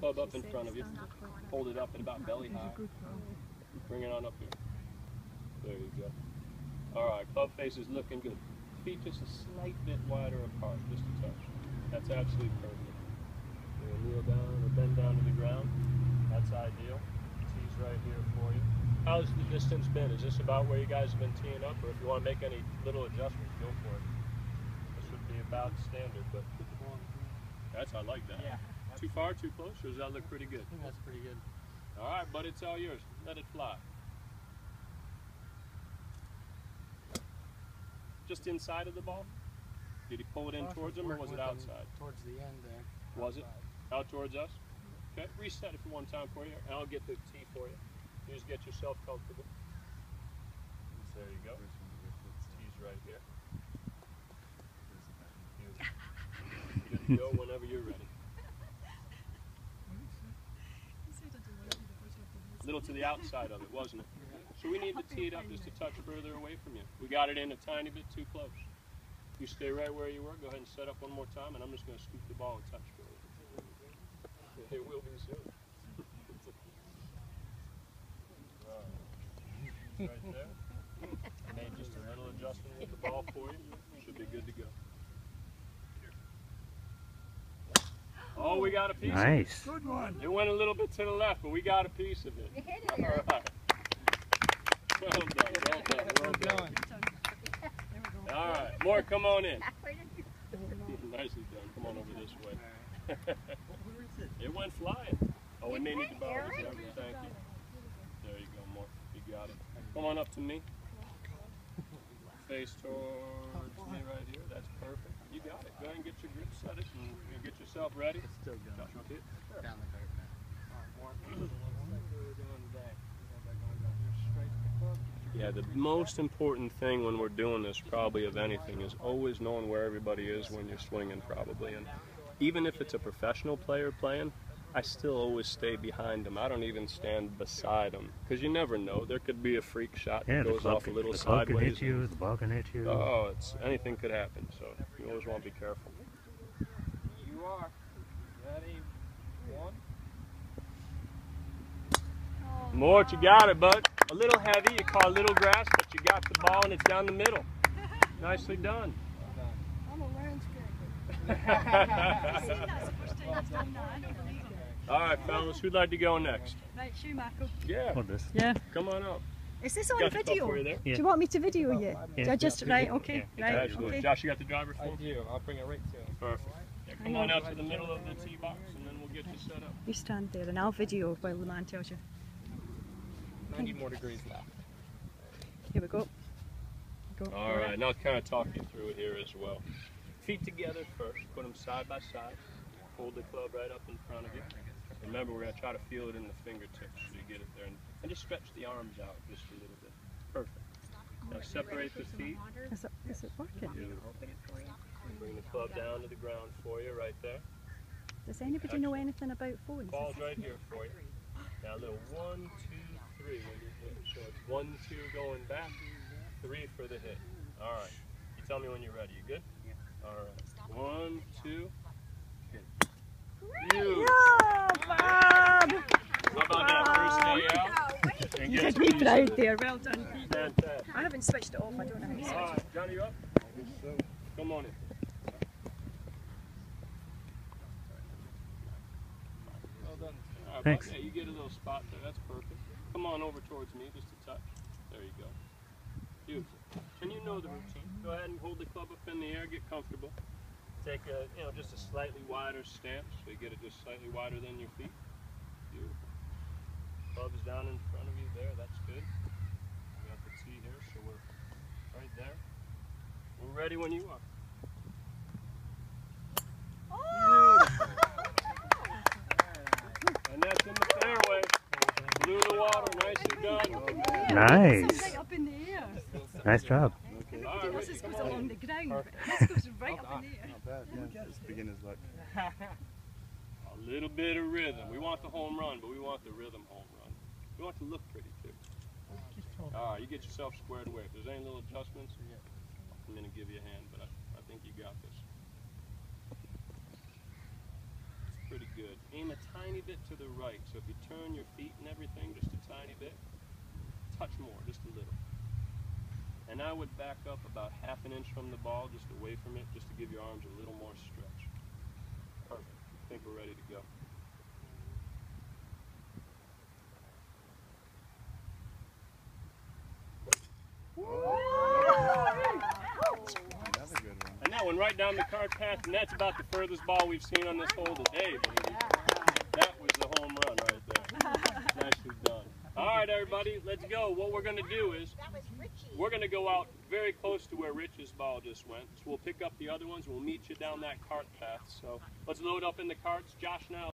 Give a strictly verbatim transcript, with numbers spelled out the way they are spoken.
club up in front of you, hold it up at about belly high, bring it on up here. There you go. All right, club face is looking good. Feet just a slight bit wider apart, just a touch. That's absolutely perfect. You're gonna kneel down or bend down to the ground. That's ideal. Tee's right here for you. How's the distance been? Is this about where you guys have been teeing up, or if you want to make any little adjustments, go for it. This would be about standard, but that's I like that. Yeah. Too far, too close, or does that look pretty good? I think that's pretty good. All right, but it's all yours. Let it fly. Just inside of the ball? Did he pull it in towards him, or was it outside? Towards the end there. Was it? Out towards us? Okay, reset it for one time for you, and I'll get the tee for you. You just get yourself comfortable. There you go. Tee's right here. Good to go whenever you're ready. A little to the outside of it, wasn't it? So we need to tee it up just a touch further away from you. We got it in a tiny bit too close. You stay right where you were. Go ahead and set up one more time, and I'm just going to scoop the ball a touch further. It will be soon. Right there. Made just a little adjustment with the ball for you. Should be good to go. Here. Oh, we got a piece nice. Of it. Good one. It went a little bit to the left, but we got a piece of it. All right. Well done, well done, well done. All right, more, come on in. Nicely done. Come on over this way. It went flying. Oh, we may need to borrow this. Thank you. There you go, more. You got it. Come on up to me. Face towards me right here. That's perfect. You got it. Go ahead and get your grip set it and get yourself ready. It's still going. Down the cart now. All right, more. Yeah, the most important thing when we're doing this, probably of anything, is always knowing where everybody is when you're swinging, probably. And even if it's a professional player playing, I still always stay behind them. I don't even stand beside them, because you never know. There could be a freak shot that yeah, goes off a little the sideways. Ball can hit you, the ball can hit you. Oh, it's, anything could happen, so you always want to be careful. You are. Ready? One. Mort, you got it, bud. A little heavy, you caught a little grass, but you got the ball and it's down the middle. Nicely done. I'm a landscaper. All right, fellas, who'd like to go next? Right, Schumacher. Yeah. Yeah. Come on up. Is this on video? Yeah. Do you want me to video you? Yeah. Do I just, right, okay. Yeah. Right, absolutely. Okay. Josh, you got the driver's phone? I do. I'll bring it right to you. Perfect. Yeah, come on out to the middle of the tee box and then we'll get you set up. You stand there and I'll video while the man tells you. ninety more degrees left. Here we go. go All right, now kind of talk you through it here as well. Feet together first, put them side by side. Hold the club right up in front of you. Remember, we're going to try to feel it in the fingertips so you get it there. And, and just stretch the arms out just a little bit. Perfect. Now separate the feet. Is it, is it working? And bring the club down to the ground for you right there. Does anybody Excellent. know anything about phones? Ball's right here for you. Now a little one, two, three when you hit. So it's one, two going back, three for the hit. All right. You tell me when you're ready. You good? Yeah. All right. One, two, hit. Yo, Bob! How about that first day out? You did me proud there. Well done. Fantastic. I haven't switched it off. I don't know how to switch it. All right. Johnny, you up? Come on in. Well done. All right, Thanks. But, yeah, you get a little spot there. That's perfect. Come on over towards me, just a touch. There you go. Beautiful. And you know the routine. Go ahead and hold the club up in the air, get comfortable. Take a, you know, just a slightly wider stance, so you get it just slightly wider than your feet. Beautiful. Club's down in front of you there, that's good. We got the tee here, so we're right there. We're ready when you are. Oh! Beautiful. And that's in the fairway. Blew the water, nicely done. Nice. Nice job. Everybody else's goes along the ground, but this goes right up in the air. Not bad, yeah. It's beginner's luck. A little bit of rhythm. We want the home run, but we want the rhythm home run. We want to look pretty too. All right, you get yourself squared away. If there's any little adjustments, I'm going to give you a hand, but I, I think you got this. pretty good. Aim a tiny bit to the right, so if you turn your feet and everything just a tiny bit, touch more, just a little. And I would back up about half an inch from the ball, just away from it, just to give your arms a little more stretch. Perfect. I think we're ready to go. And that one right down the cart path, and that's about the furthest ball we've seen on this hole today, baby. That was the home run right there. Nicely done. All right, everybody, let's go. What we're going to do is we're going to go out very close to where Rich's ball just went. So we'll pick up the other ones. We'll meet you down that cart path. So let's load up in the carts. Josh now.